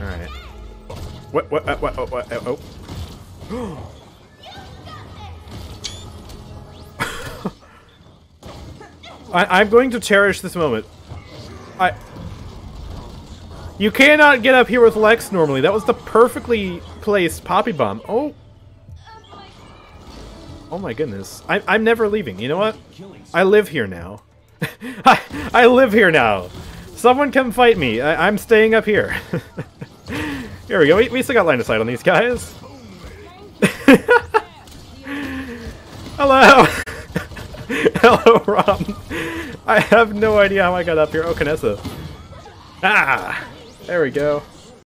Alright. What? Oh. I'm going to cherish this moment. You cannot get up here with Lex normally. That was the perfectly placed poppy bomb. Oh. Oh my goodness. I'm never leaving. You know what? I live here now. I live here now. Someone come fight me. I'm staying up here. Here we go. We still got line of sight on these guys. Hello. Hello, Rob. I have no idea how I got up here. Oh, Kinesa. Ah! There we go.